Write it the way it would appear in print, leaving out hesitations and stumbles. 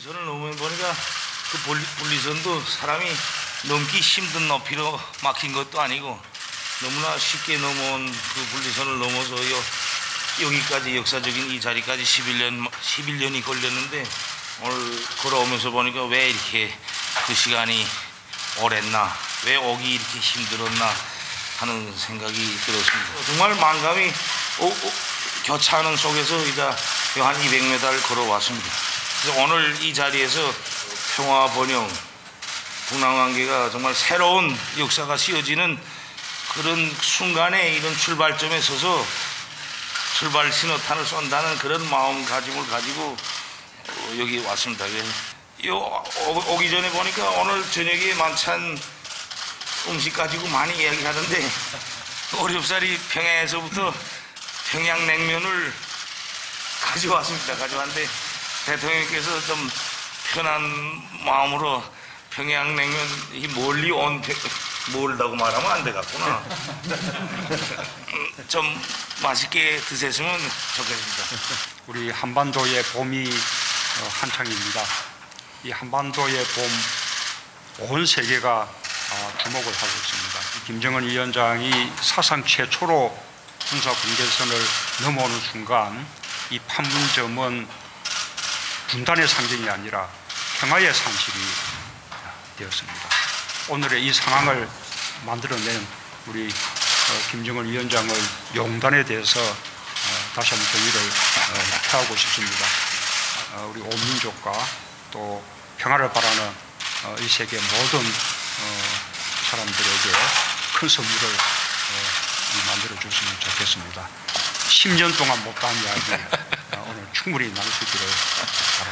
분리선을 넘으면 보니까 그 분리선도 사람이 넘기 힘든 높이로 막힌 것도 아니고 너무나 쉽게 넘어온 그 분리선을 넘어서 여기까지 역사적인 이 자리까지 11년이 걸렸는데 오늘 걸어오면서 보니까 왜 이렇게 그 시간이 오랬나, 왜 오기 이렇게 힘들었나 하는 생각이 들었습니다. 정말 만감이 교차하는 속에서 이제 한 200m를 걸어왔습니다. 그래서 오늘 이 자리에서 평화 번영, 북남관계가 정말 새로운 역사가 씌워지는 그런 순간에 이런 출발점에 서서 출발 신호탄을 쏜다는 그런 마음가짐을 가지고 여기 왔습니다. 오기 전에 보니까 오늘 저녁에 만찬 음식 가지고 많이 이야기하던데 오렵살이 평양에서부터 평양냉면을 가져왔습니다. 가져왔는데 대통령께서 좀 편한 마음으로 평양냉면이 멀리 온 멀다고 말하면 안 되겠구나. 좀 맛있게 드셨으면 좋겠습니다. 우리 한반도의 봄이 한창입니다. 이 한반도의 봄, 온 세계가 주목을 하고 있습니다. 김정은 위원장이 사상 최초로 군사 분계선을 넘어오는 순간 이 판문점은 분단의 상징이 아니라 평화의 상징이 되었습니다. 오늘의 이 상황을 만들어낸 우리 김정은 위원장의 용단에 대해서 다시 한번 경의를 표하고 싶습니다. 우리 온 민족과 또 평화를 바라는 이 세계 모든 사람들에게 큰 선물을 만들어줬으면 좋겠습니다. 10년 동안 못한 이야기 오늘 충분히 나눌 수 있기를 바랍니다.